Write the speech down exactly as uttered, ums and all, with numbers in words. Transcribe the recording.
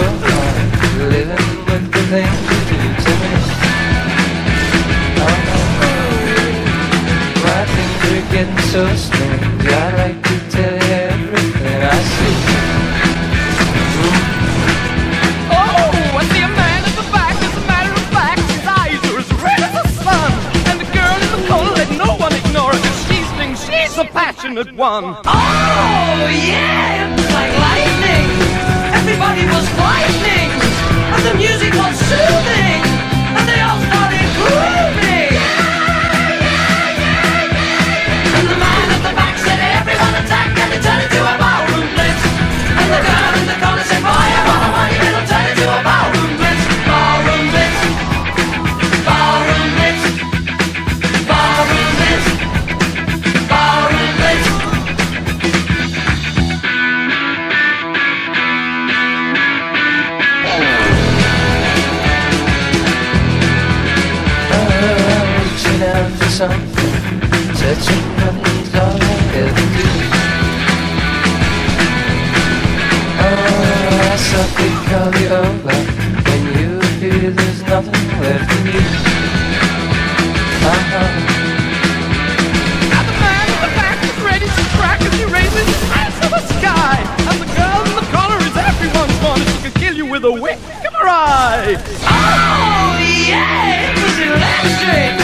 your life, living with the things you do to me. I'm not worried, my things are getting so strange. I'd like to tell you everything I see. Oh, I see a man at the back. As a matter of fact, his eyes are as red as the sun. And the girl in the corner, let no one ignore her, 'cause she thinks she's a passionate one. Oh, yeah, it's like lightning. Everybody was lightning, and the music was soothing, and they all started grooving. Yeah, yeah, yeah, yeah. And the man at the back said, "Everyone attack," and it turned into a ballroom blitz. And the girl in the corner said, "Boy, I want a money," it'll turn into a ballroom blitz, ballroom blitz, ballroom blitz, ballroom blitz, ballroom blitz. Something, touching my knees, all I ever do. Oh, I softly call you over, when you appear there's nothing left in you. Uh-huh. Now the man in the back is ready to crack as he raises his hands to the sky. And the girl in the collar is everyone's one, and she could kill you with a wink of her eye. Oh, yeah, it was electric.